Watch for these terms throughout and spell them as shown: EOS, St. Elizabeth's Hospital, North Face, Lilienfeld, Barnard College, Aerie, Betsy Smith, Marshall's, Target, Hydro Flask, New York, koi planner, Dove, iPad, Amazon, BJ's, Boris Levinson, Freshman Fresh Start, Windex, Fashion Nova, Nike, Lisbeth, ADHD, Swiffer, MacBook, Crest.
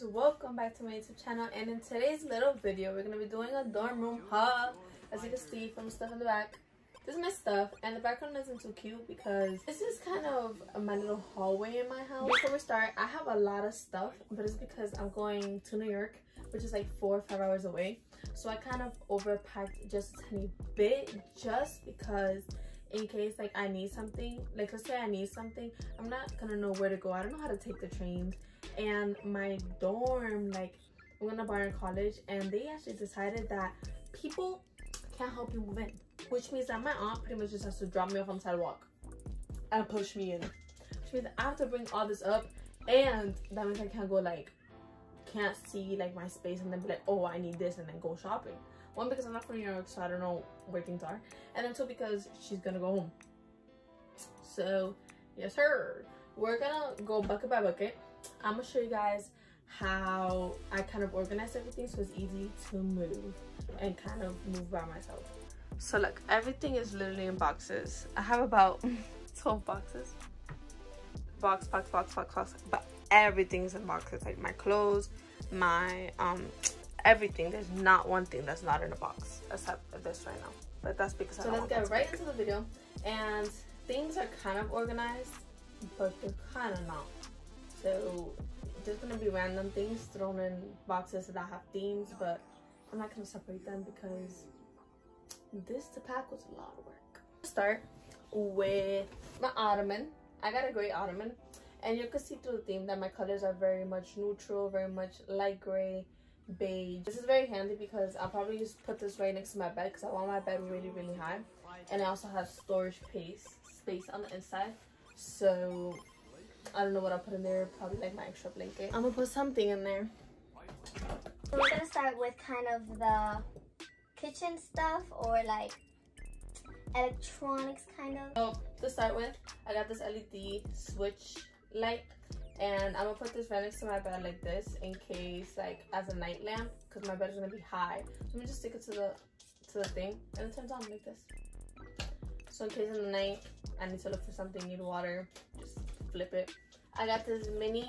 guys, welcome back to my YouTube channel. And in today's little video, we're gonna be doing a dorm room haul. As you can see from the stuff in the back, this is my stuff, and the background isn't too cute because this is kind of my little hallway in my house. Before we start, I have a lot of stuff, but it's because I'm going to New York, which is like 4 or 5 hours away, so I kind of overpacked just a tiny bit, just because in case like I need something, like let's say I need something, I'm not gonna know where to go. I don't know how to take the trains, and my dorm, like I'm gonna Barnard College, and they actually decided that people can't help you move in, which means that my aunt pretty much just has to drop me off on the sidewalk and push me in, which means that I have to bring all this up, and that means I can't go, like can't see like my space and then be like, oh, I need this, and then go shopping. One, because I'm not from New York, so I don't know where things are, and then two, because she's gonna go home. So yes sir, we're gonna go bucket by bucket. I'm gonna show you guys how I kind of organize everything so it's easy to move and kind of move by myself. So look, everything is literally in boxes. I have about 12 boxes. Box, but everything's in boxes, like my clothes, my everything. There's not one thing that's not in a box except this right now, but that's because so let's get right into the video. And things are kind of organized, but they're kind of not, so there's gonna be random things thrown in boxes that have themes, but I'm not gonna separate them because this to pack was a lot of work. Start with my ottoman. I got a gray ottoman, and you can see through the theme that my colors are very much neutral, very much light gray, beige. This is very handy because I'll probably just put this right next to my bed because I want my bed really, really high. And I also have storage space on the inside. So I don't know what I'll put in there. Probably like my extra blanket. I'm gonna put something in there. We're gonna start with kind of the kitchen stuff, or like electronics kind of. So to start with, I got this LED switch light, and I'm gonna put this right next to my bed like this, in case like as a night lamp, because my bed is gonna be high. So I'm gonna just stick it to the thing, and it turns on like this. So in case in the night I need to look for something, need water, just flip it. I got this mini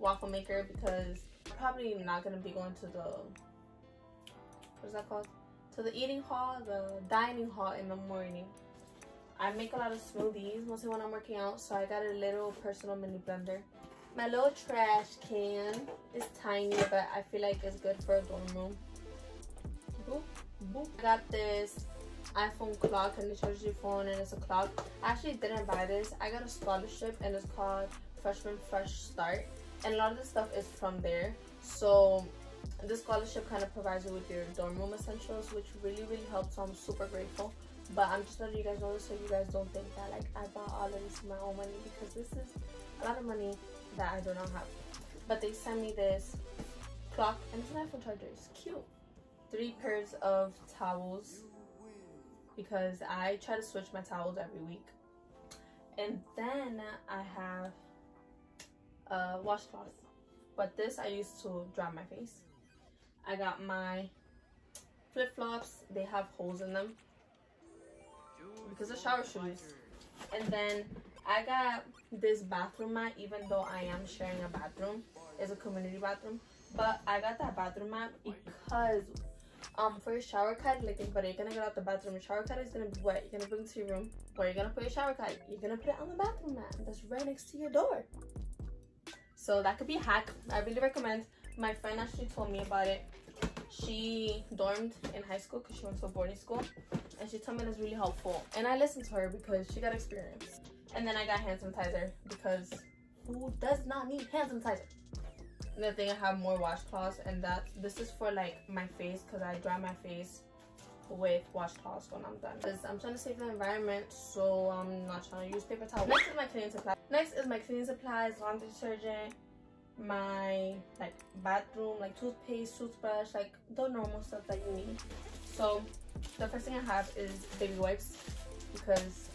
waffle maker because I'm probably not gonna be going to the, what's that called, to the eating hall, the dining hall in the morning. I make a lot of smoothies, mostly when I'm working out, so I got a little personal mini blender. My little trash can is tiny, but I feel like it's good for a dorm room. Boop, boop. I got this iPhone clock, and it charges your phone, and it's a clock. I actually didn't buy this. I got a scholarship, and it's called Freshman Fresh Start, and a lot of this stuff is from there. So this scholarship kind of provides you with your dorm room essentials, which really, really helps, so I'm super grateful. But I'm just letting you guys know this so you guys don't think that like I bought all of this with my own money, because this is a lot of money that I do not have. But they sent me this clock, and it's an iPhone charger. It's cute. 3 pairs of towels, because I try to switch my towels every week. And then I have a washcloth, but this I used to dry my face. I got my flip-flops. They have holes in them because of shower shoes. And then I got this bathroom mat, even though I am sharing a bathroom. It's a community bathroom, but I got that bathroom mat because for your shower card, like but you're gonna get out the bathroom, your shower card is gonna be wet, you're gonna bring it to your room, where you're gonna put your shower card, you're gonna put it on the bathroom mat that's right next to your door. So that could be a hack. I really recommend. My friend actually told me about it. She dormed in high school because she went to a boarding school, and she told me that's really helpful, and I listened to her because she got experience. And then I got hand sanitizer, because who does not need hand sanitizer? And the thing, I have more washcloths, and this is for like my face, because I dry my face with washcloths when I'm done, because I'm trying to save the environment, so I'm not trying to use paper towels. Next is my cleaning supplies. Laundry detergent, my like bathroom, like toothpaste, toothbrush, like the normal stuff that you need. So the first thing I have is baby wipes, because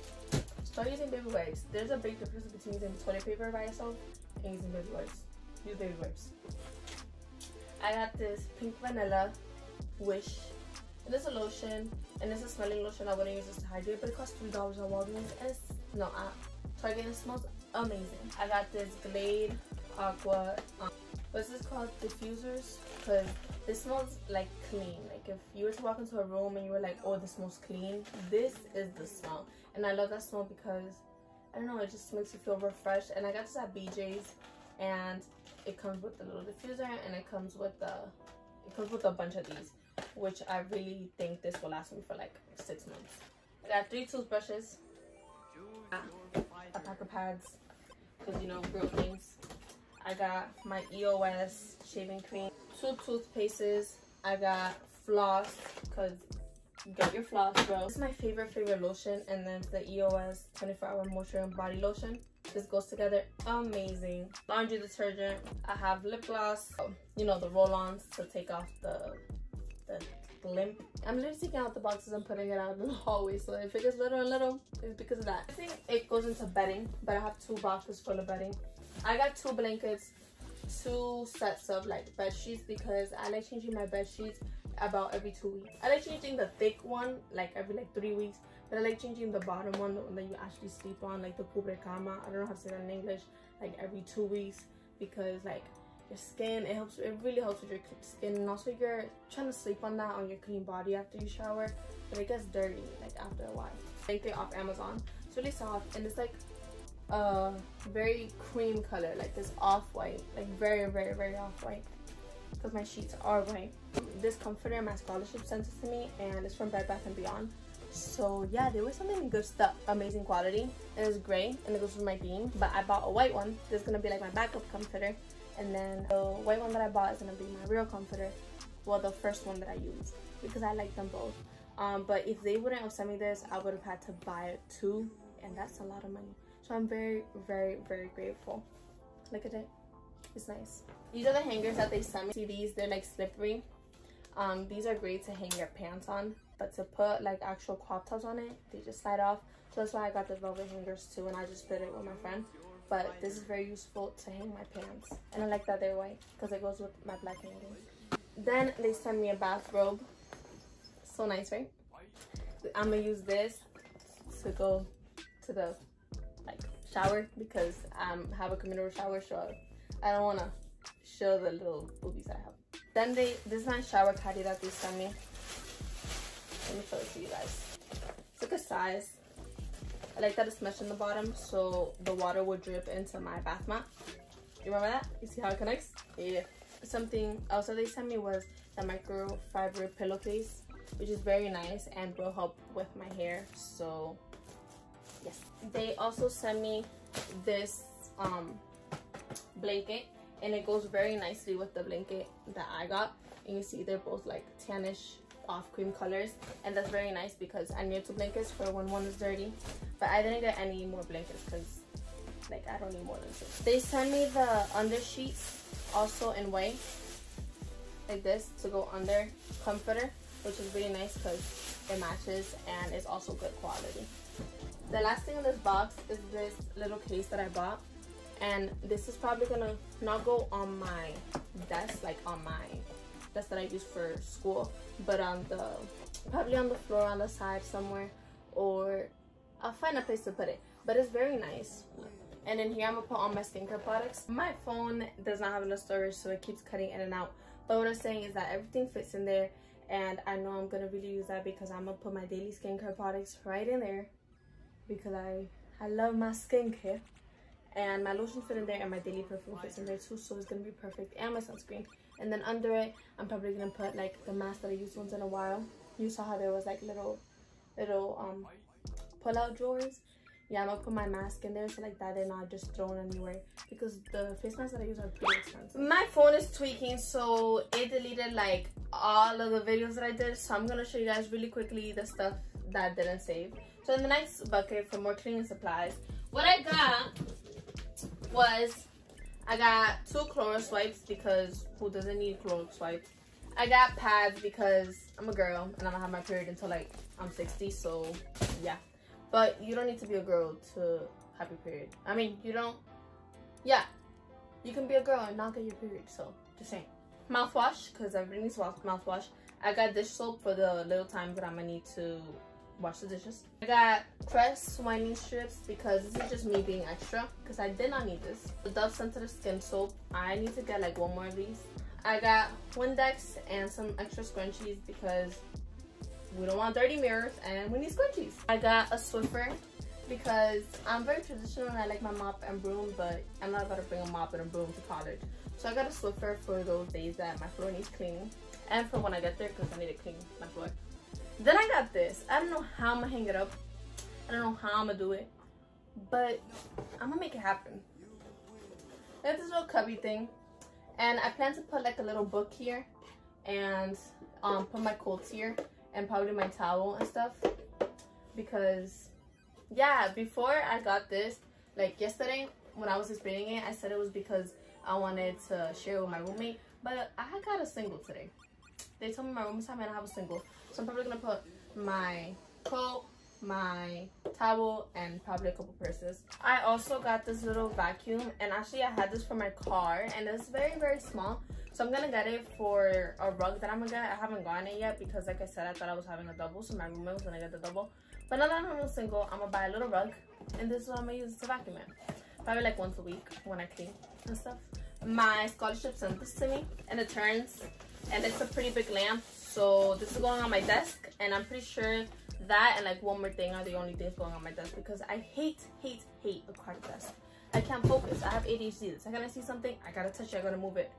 start using baby wipes. There's a big difference between using toilet paper by yourself and using baby wipes. Use baby wipes. I got this pink vanilla wish, and it's a lotion, and it's a smelling lotion. I wouldn't use this to hydrate, but it costs $3 at Walgreens, and no, at Target. It smells amazing. I got this Glade Aqua what's this called, diffusers, because this smells like clean. Like if you were to walk into a room and you were like, oh, this smells clean, this is the smell. And I love that smell because, I don't know, it just makes you feel refreshed. And I got this at BJ's, and it comes with the little diffuser, and it comes with the, it comes with a bunch of these, which I really think this will last me for like 6 months. I got 3 toothbrushes, a pack of pads, because you know, real things. I got my EOS shaving cream, 2 toothpastes. I got floss, because you get your floss, bro. This is my favorite lotion, and then the EOS 24-hour moisturizing body lotion. This goes together amazing. Laundry detergent. I have lip gloss, you know, the roll-ons to take off the limp. I'm literally taking out the boxes and putting it out in the hallway, so if it gets little and little, it's because of that. I think it goes into bedding, but I have 2 boxes full of bedding. I got 2 blankets, 2 sets of like bed sheets, because I like changing my bed sheets about every 2 weeks. I like changing the thick one like every like 3 weeks, but I like changing the bottom one, the one that you actually sleep on, like the cubre cama, I don't know how to say that in English, like every 2 weeks, because like your skin, it helps, it really helps with your skin, and also you're trying to sleep on that on your clean body after you shower, but it gets dirty like after a while. Blanket off Amazon, it's really soft, and it's like a very cream color, like this off-white, like very off-white, because my sheets are white. This comforter, my scholarship sent it to me, and it's from Bed Bath & Beyond. So yeah, they were sending me good stuff, amazing quality. It is gray and it goes with my beam, but I bought a white one. This is gonna be like my backup comforter, and then the white one that I bought is gonna be my real comforter, well, the first one that I used, because I like them both. But if they wouldn't have sent me this, I would have had to buy 2, and that's a lot of money. So I'm very grateful. Look at it, it's nice. These are the hangers that they sent me. See these, they're like slippery. These are great to hang your pants on, but to put like actual crop tops on it, they just slide off. So that's why I got the velvet hangers too, and I just did it with my friend. But this is very useful to hang my pants, and I like that they're white because it goes with my black hangers. Then they sent me a bathrobe, so nice, right? I'm gonna use this to go to the like shower, because I have a communal shower, so I don't want to show the little boobies I have. Then this is my shower caddy that they sent me. Let me show it to you guys. It's like a size. I like that it's mesh in the bottom, so the water will drip into my bath mat. You remember that? You see how it connects? Yeah. Something else that they sent me was the microfiber pillowcase, which is very nice and will help with my hair. So yes. They also sent me this blanket, and it goes very nicely with the blanket that I got. And you see they're both like tannish off cream colors, and that's very nice because I need 2 blankets for when one is dirty. But I didn't get any more blankets because like I don't need more than 6. They sent me the undersheets also in white, like this, to go under comforter, which is really nice because it matches and it's also good quality. The last thing in this box is this little case that I bought, and this is probably gonna not go on my desk, like on my desk that I use for school, but on the, probably on the floor, on the side somewhere, or I'll find a place to put it. But it's very nice. And in here I'm gonna put all my skincare products. My phone does not have enough storage, so it keeps cutting in and out, but what I'm saying is that everything fits in there, and I know I'm gonna really use that because I'm gonna put my daily skincare products right in there, because I love my skincare, and my lotions fit in there, and my daily perfume fits in there too, so it's gonna be perfect, and my sunscreen. And then under it I'm probably gonna put like the mask that I used once in a while. You saw how there was like little pull out drawers. Yeah, I'm gonna put my mask in there, so like that they're not just thrown anywhere, because the face masks that I use are pretty expensive. My phone is tweaking, so it deleted like all of the videos that I did, so I'm gonna show you guys really quickly the stuff that didn't save. So in the next bucket for more cleaning supplies, what I got was, I got 2 Clorox wipes, because who doesn't need Clorox wipes? I got pads because I'm a girl and I don't have my period until like I'm 60, so yeah. But you don't need to be a girl to have your period. I mean, you don't, yeah. You can be a girl and not get your period, so just saying. Mouthwash, because I really need mouthwash. I got dish soap for the little time that I'm gonna need to wash the dishes. I got Crest whitening strips because this is just me being extra because I did not need this. The Dove Sensitive Skin Soap. I need to get like one more of these. I got Windex and some extra scrunchies because we don't want dirty mirrors and we need scrunchies. I got a Swiffer because I'm very traditional and I like my mop and broom, but I'm not about to bring a mop and a broom to college. So I got a Swiffer for those days that my floor needs cleaning and for when I get there because I need to clean my floor. Then I got this. I don't know how I'm gonna hang it up. I don't know how I'm gonna do it, but I'm gonna make it happen. I have this little cubby thing and I plan to put like a little book here and put my coats here and probably my towel and stuff because yeah, before I got this, like yesterday when I was explaining it, I said it was because I wanted to share it with my roommate, but I got a single today. They told me my room is time and I have a single, so I'm probably gonna put my coat, my towel, and probably a couple purses. I also got this little vacuum, and actually I had this for my car, and it's very small, so I'm gonna get it for a rug that I'm gonna get. I haven't gotten it yet because like I said, I thought I was having a double, so my roommate was gonna get the double, but now that I'm single, I'm gonna buy a little rug, and this is what I'm gonna use to vacuum it, probably like once a week when I clean and stuff. My scholarship sent this to me and it turns, and it's a pretty big lamp, so this is going on my desk, and I'm pretty sure that and like one more thing are the only things going on my desk because I hate a card desk. I can't focus. I have ADHD. The second I see something, I gotta touch it, I gotta move it.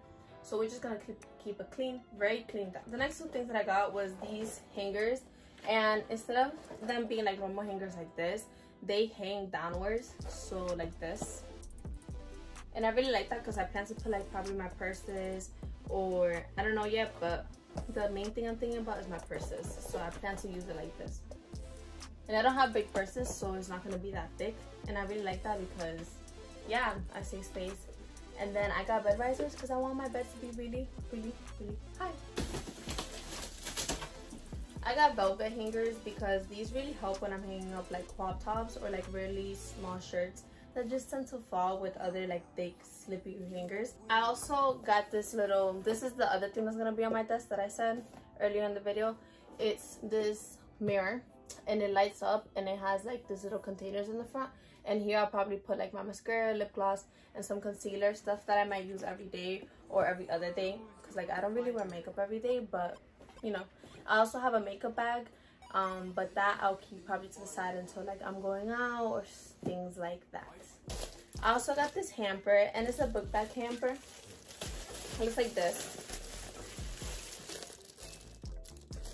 So we're just gonna keep it clean, very clean down. The next two things that I got was these hangers, and instead of them being like normal hangers like this, they hang downwards, so like this. And I really like that because I plan to put like probably my purses, or I don't know yet, but the main thing I'm thinking about is my purses, so I plan to use it like this. And I don't have big purses, so it's not going to be that thick, and I really like that because yeah, I save space. And then I got bed risers because I want my bed to be really high. I got velvet hangers because these really help when I'm hanging up like crop tops or like really small shirts that just tend to fall with other like thick slippy hangers. I also got this little, this is the other thing that's gonna be on my desk that I said earlier in the video. It's this mirror and it lights up and it has like these little containers in the front, and here I'll probably put like my mascara, lip gloss, and some concealer, stuff that I might use every day or every other day because like I don't really wear makeup every day, but you know. I also have a makeup bag, but that I'll keep probably to the side until like I'm going out or things like that. I also got this hamper, and it's a book bag hamper. It looks like this,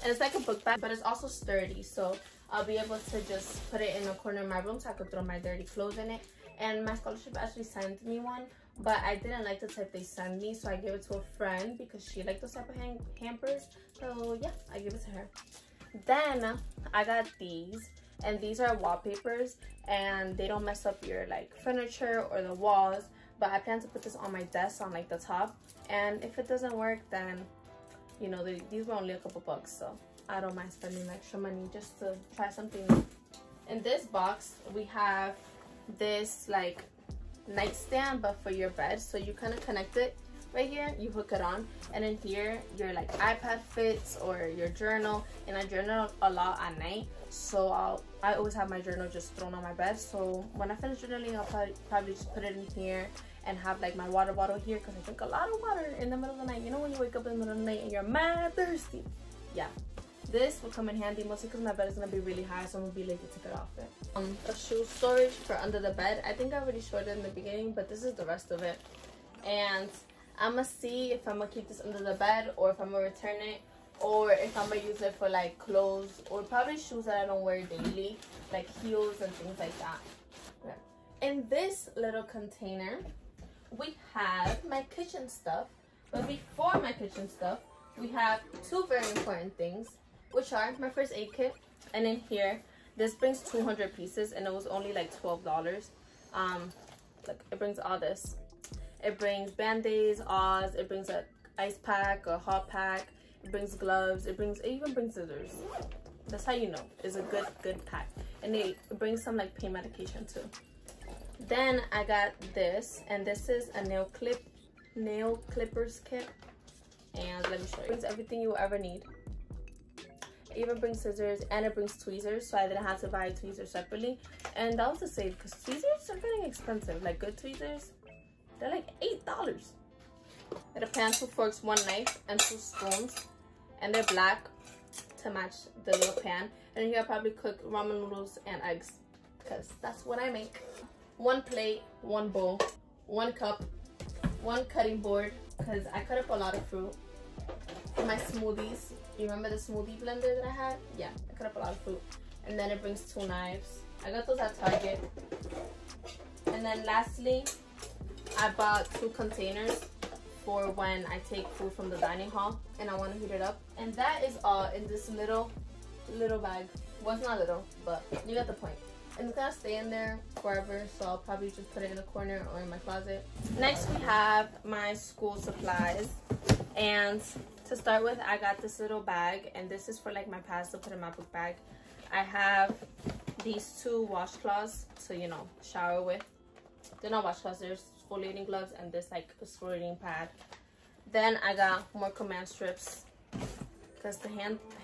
and it's like a book bag, but it's also sturdy, so I'll be able to just put it in a corner of my room so I could throw my dirty clothes in it. And my scholarship actually sent me one, but I didn't like the type they sent me, so I gave it to a friend because she liked those type of hampers, so yeah, I gave it to her. Then I got these, and these are wallpapers, and they don't mess up your like furniture or the walls, but I plan to put this on my desk on like the top, and if it doesn't work, then you know, these were only a couple bucks, so I don't mind spending extra money just to try something new. In this box we have this like nightstand, but for your bed, so you kind of connect it right here, you hook it on, and in here your like iPad fits or your journal. And I journal a lot at night, so I always have my journal just thrown on my bed, so when I finish journaling I'll probably just put it in here and have like my water bottle here because I drink a lot of water in the middle of the night. You know, when you wake up in the middle of the night and you're mad thirsty. Yeah, this will come in handy, mostly because my bed is gonna be really high, so I'm gonna be lazy to get off it. A shoe storage for under the bed. I think I already showed it in the beginning, but this is the rest of it, and I'm gonna see if I'm gonna keep this under the bed or if I'm gonna return it or if I'm gonna use it for like clothes or probably shoes that I don't wear daily, like heels and things like that. Yeah. In this little container we have my kitchen stuff, but before my kitchen stuff we have two very important things, which are my first aid kit, and in here this brings 200 pieces and it was only like $12. Look, it brings all this. It brings band-aids, Oz, it brings an ice pack, a hot pack, it brings gloves, it even brings scissors. That's how you know it's a good pack. And it brings some like pain medication too. Then I got this, and this is a nail clippers kit. And let me show you. It brings everything you will ever need. It even brings scissors and it brings tweezers, so I didn't have to buy tweezers separately. And that was a save because tweezers are getting expensive. Like good tweezers, they're like $8. They're a pan, 2 forks, 1 knife, and 2 spoons. And they're black to match the little pan. And here I probably cook ramen noodles and eggs because that's what I make. 1 plate, 1 bowl, 1 cup, 1 cutting board because I cut up a lot of fruit for my smoothies. You remember the smoothie blender that I had? Yeah, I cut up a lot of fruit. And then it brings 2 knives. I got those at Target. And then lastly, I bought 2 containers for when I take food from the dining hall and I want to heat it up. And that is all in this little bag. Well, it's not little, but you get the point. And it's gonna stay in there forever, so I'll probably just put it in a corner or in my closet. Next we have my school supplies. And to start with, I got this little bag, and this is for like my past to put in my book bag. I have these 2 washcloths to, you know, shower with. They're not washcloths, they're exfoliating gloves, and this like exfoliating pad. Then I got more command strips because to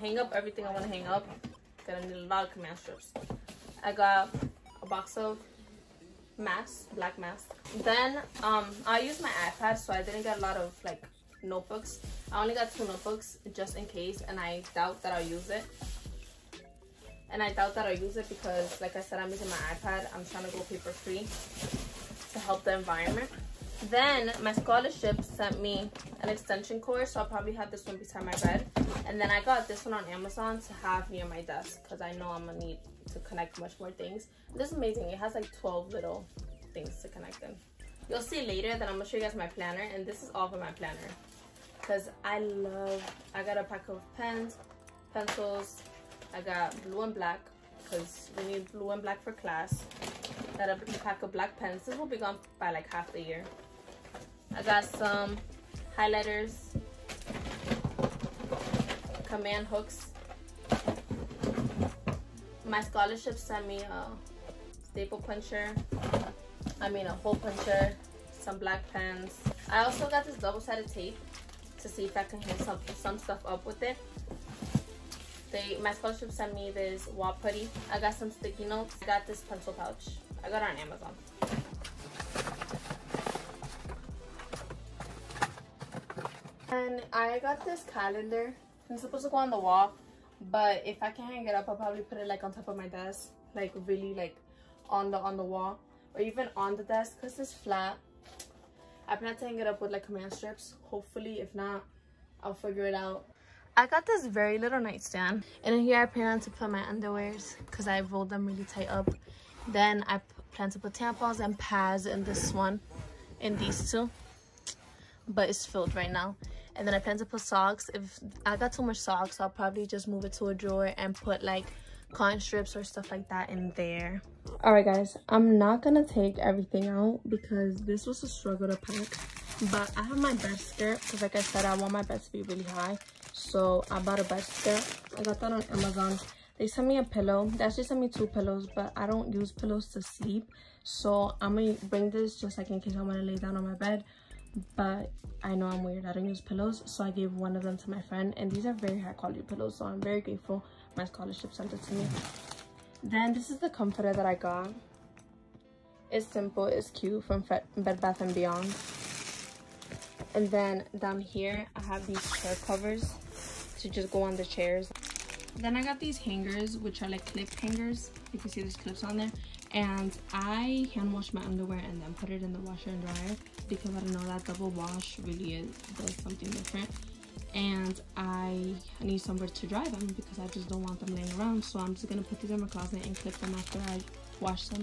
hang up everything I want to hang up, gonna need a lot of command strips. I got a box of masks, black masks. Then I used my iPad, so I didn't get a lot of like notebooks. I only got 2 notebooks just in case, and I doubt that I'll use it. And I doubt that I'll use it because, like I said, I'm using my iPad. I'm trying to go paper free to help the environment. Then my scholarship sent me an extension cord, so I'll probably have this one beside my bed. And then I got this one on Amazon to have near my desk because I know I'm gonna need to connect much more things. This is amazing. It has like 12 little things to connect them. You'll see later that I'm gonna show you guys my planner, and this is all for my planner because I got a pack of pens, pencils. I got blue and black because we need blue and black for class. Got a pack of black pens. This will be gone by like half the year. I got some highlighters, command hooks. My scholarship sent me a staple puncher, a hole puncher, some black pens. I also got this double-sided tape to see if I can hang some stuff up with it. My scholarship sent me this wall putty. I got some sticky notes. I got this pencil pouch. I got it on Amazon. And I got this calendar. It's supposed to go on the wall, but if I can hang it up, I'll probably put it like on top of my desk, like really like on the wall, or even on the desk because it's flat. I plan to hang it up with like command strips. Hopefully, if not, I'll figure it out. I got this very little nightstand, and in here I plan to put my underwears because I rolled them really tight up. Then I plan to put tampons and pads in this one, in these two, but it's filled right now. And then I plan to put socks. If I got too much socks, I'll probably just move it to a drawer and put like cotton strips or stuff like that in there. All right guys, I'm not gonna take everything out because this was a struggle to pack, but I have my bed skirt because like I said, I want my bed to be really high, so I bought a bed skirt. I got that on Amazon. They sent me a pillow. They actually sent me 2 pillows, but I don't use pillows to sleep, so I'm gonna bring this just like in case I want to lay down on my bed. But I know I'm weird, I don't use pillows, so I gave one of them to my friend, and these are very high quality pillows, so I'm very grateful my scholarship sent it to me. Then this is the comforter that I got. It's simple, it's cute, from Bed Bath & Beyond. And then down here I have these chair covers to just go on the chairs. Then I got these hangers, which are like clip hangers. You can see there's clips on there. And I hand wash my underwear and then put it in the washer and dryer because I don't know, that double wash really does something different. And I need somewhere to dry them because I just don't want them laying around, so I'm just gonna put these in my closet and clip them after I wash them.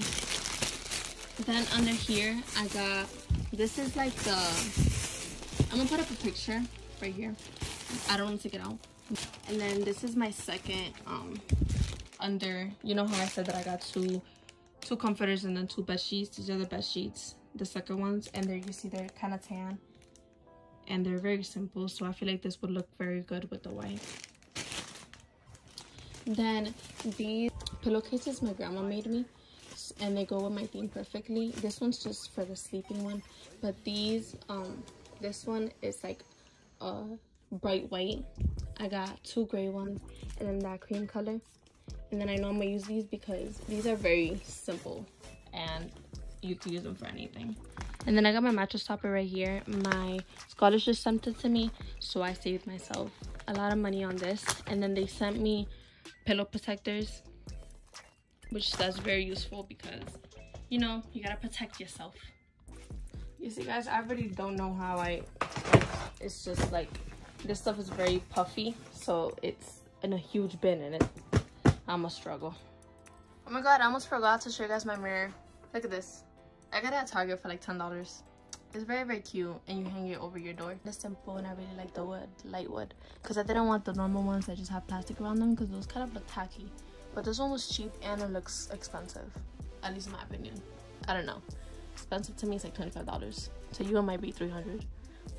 Then under here I got, this is like the, I'm gonna put up a picture right here, I don't want to take it out. And then this is my second under, you know how I said that I got two comforters and then 2 bed sheets. These are the bed sheets, the second ones, and there you see they're kind of tan and they're very simple, so I feel like this would look very good with the white. Then these pillowcases my grandma made me, and they go with my theme perfectly. This one's just for the sleeping one, but these this one is like a bright white I got two gray ones and then that cream color. And then I know I'm gonna use these because these are very simple and you can use them for anything. And then I got my mattress topper right here. My scholars just sent it to me, so I saved myself a lot of money on this. And then they sent me pillow protectors, which that's very useful because, you know, you gotta protect yourself. You see, guys, I really don't know how it's just like, this stuff is very puffy, so it's in a huge bin and I'm a struggle. Oh my god, I almost forgot to show you guys my mirror. Look at this. I got it at Target for like $10. It's very, very cute, and you hang it over your door. It's simple, and I really like the wood, light wood, because I didn't want the normal ones that just have plastic around them because those kind of look tacky. But this one was cheap and it looks expensive, at least in my opinion. I don't know. Expensive to me is like $25. To you it might be $300,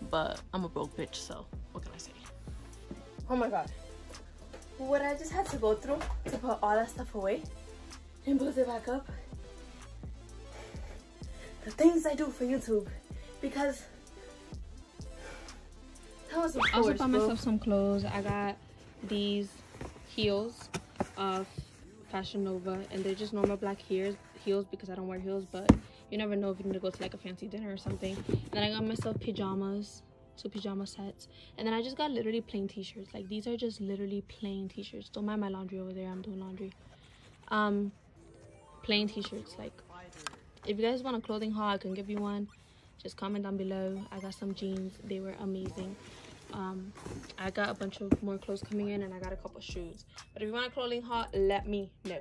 but I'm a broke bitch, so what can I say? Oh my god. What I just had to go through to put all that stuff away and put it back up. The things I do for YouTube, because that was a force. I also bought myself some clothes. I got these heels of Fashion Nova, and they're just normal black heels because I don't wear heels, but you never know if you need to go to like a fancy dinner or something. And then I got myself pajamas, two pajama sets, and then I just got literally plain t-shirts. Like, these are just literally plain t-shirts. Don't mind my laundry over there, I'm doing laundry. Plain t-shirts. Like, if you guys want a clothing haul, I can give you one. Just comment down below. I got some jeans, they were amazing. I got a bunch of more clothes coming in, and I got a couple shoes. But if you want a clothing haul, let me know.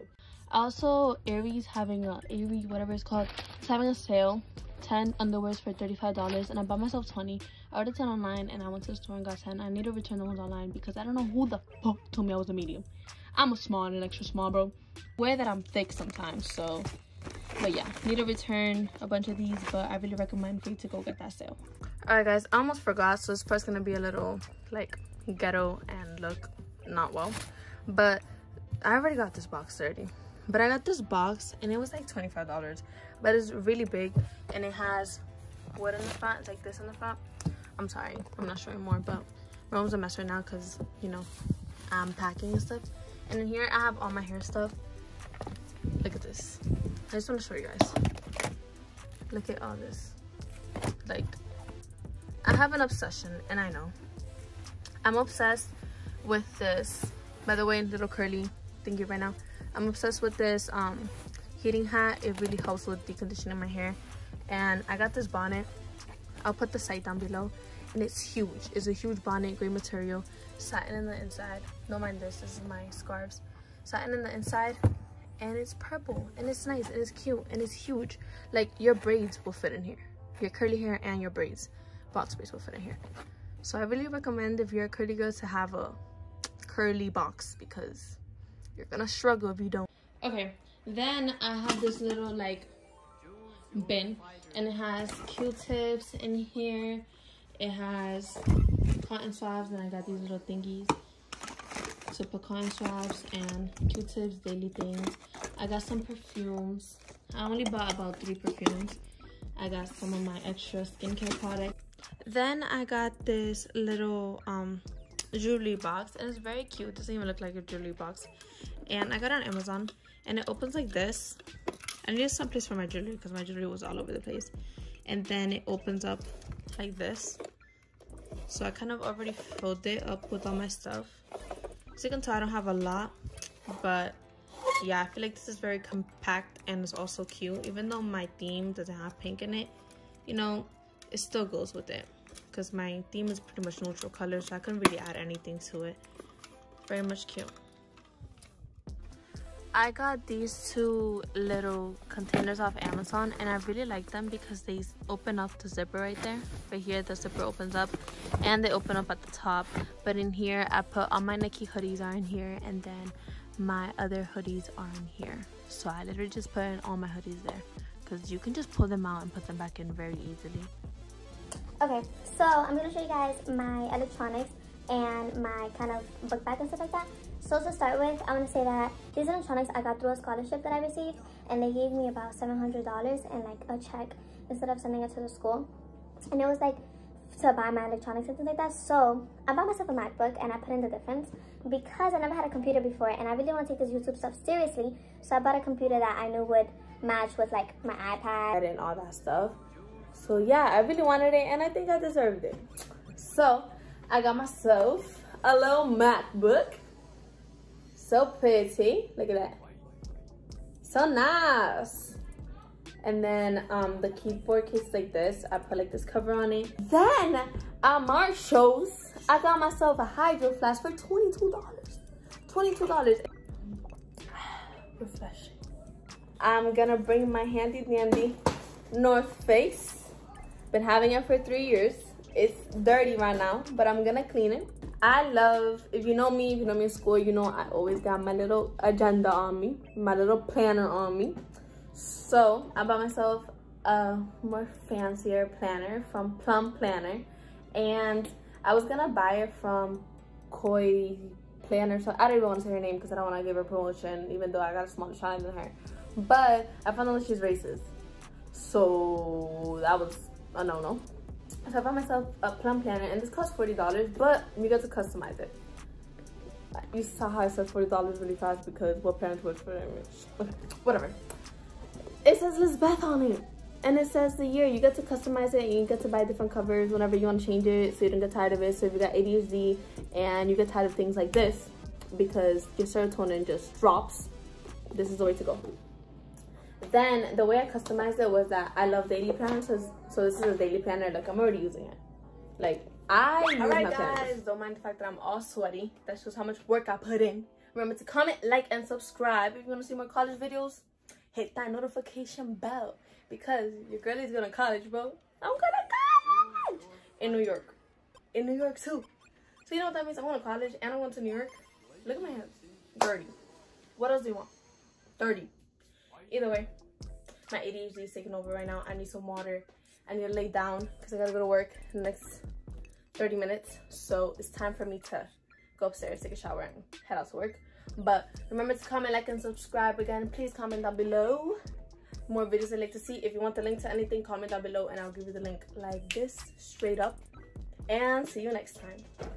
Also, Aerie's having a Aerie, whatever it's called, it's having a sale. 10 underwears for $35, and I bought myself 20. I ordered 10 online and I went to the store and got 10. I need to return the ones online because I don't know who the fuck told me I was a medium. I'm a small and an extra small, bro. Wear that I'm thick sometimes, so. But yeah, need to return a bunch of these, but I really recommend for you to go get that sale. Alright guys, I almost forgot, so this part's gonna be a little like ghetto and look not well. But I already got this box dirty. But I got this box and it was like $25, but it's really big and it has wood in the front. It's like this in the front. I'm sorry, I'm not showing more, but my room's a mess right now because, you know, I'm packing and stuff. And in here I have all my hair stuff. Look at this. I just want to show you guys. Look at all this. Like, I have an obsession, and I know I'm obsessed with this. By the way, little curly thingy right now. I'm obsessed with this heating hat. It really helps with deconditioning my hair. And I got this bonnet. I'll put the site down below. And it's huge. It's a huge bonnet, gray material, satin in the inside. Don't mind this. This is my scarves. Satin in the inside. And it's purple. And it's nice. And it's cute. And it's huge. Like, your braids will fit in here. Your curly hair and your braids. Box braids will fit in here. So I really recommend, if you're a curly girl, to have a curly box, because you're gonna struggle if you don't. Okay, then I have this little like bin, and it has Q-tips in here. It has cotton swabs, and I got these little thingies to put cotton swabs and Q-tips, daily things. I got some perfumes. I only bought about 3 perfumes. I got some of my extra skincare products. Then I got this little jewelry box, and it's very cute. It doesn't even look like a jewelry box, and I got it on Amazon, and it opens like this. I needed some place for my jewelry because my jewelry was all over the place, and then it opens up like this. So I kind of already filled it up with all my stuff. As you can tell, I don't have a lot, but yeah, I feel like this is very compact, and it's also cute. Even though my theme doesn't have pink in it, you know, it still goes with it, because my theme is pretty much neutral colors, so I couldn't really add anything to it. Very much cute. I got these 2 little containers off Amazon, and I really like them because they open up the zipper right there. Right here, the zipper opens up, and they open up at the top. But in here, I put all my Nike hoodies are in here, and then my other hoodies are in here. So I literally just put in all my hoodies there, because you can just pull them out and put them back in very easily. Okay, so I'm going to show you guys my electronics and my kind of book bag and stuff like that. So to start with, I want to say that these electronics I got through a scholarship that I received, and they gave me about $700 and like a check instead of sending it to the school. And it was like to buy my electronics and things like that. So I bought myself a MacBook and I put in the difference because I never had a computer before and I really want to take this YouTube stuff seriously. So I bought a computer that I knew would match with like my iPad and all that stuff. So yeah, I really wanted it and I think I deserved it. So I got myself a little MacBook. So pretty, look at that. So nice. And then the keyboard case like this. I put like this cover on it. Then at Marshall's, I got myself a Hydro Flask for $22. $22. Refreshing. I'm gonna bring my handy dandy North Face. Been having it for 3 years. It's dirty right now, but I'm gonna clean it. I love, if you know me in school, you know I always got my little agenda on me, my little planner on me. So I bought myself a more fancier planner from Plum Planner, and I was gonna buy it from Koi Planner, so I don't even want to say her name because I don't want to give her promotion even though I got a smaller child than her, but I found out that she's racist, so that was a no-no. So I bought myself a Plum Planner and this cost $40, but you get to customize it. You saw how I said $40 really fast because what parents would for them, whatever. It says Lisbeth on it and it says the year. You get to customize it and you get to buy different covers whenever you want to change it so you don't get tired of it. So if you got ADHD and you get tired of things like this because your serotonin just drops, this is the way to go. Then the way I customized it was that I love daily planners, so this is a daily planner. Like I'm already using it, like I use my planners. Don't mind the fact that I'm all sweaty. That shows how much work I put in. Remember to comment, like, and subscribe if you want to see more college videos. Hit that notification bell because your girl is going to college, bro. I'm going to college in New York. In New York, too. So you know what that means? I'm going to college and I'm going to New York. Look at my hands. Dirty. What else do you want? Dirty. Either way, my ADHD is taking over right now. I need some water. I need to lay down because I got to go to work in the next 30 minutes. So it's time for me to go upstairs, take a shower, and head out to work. But remember to comment, like, and subscribe. Again, please comment down below more videos I'd like to see. If you want the link to anything, comment down below and I'll give you the link like this, straight up. And see you next time.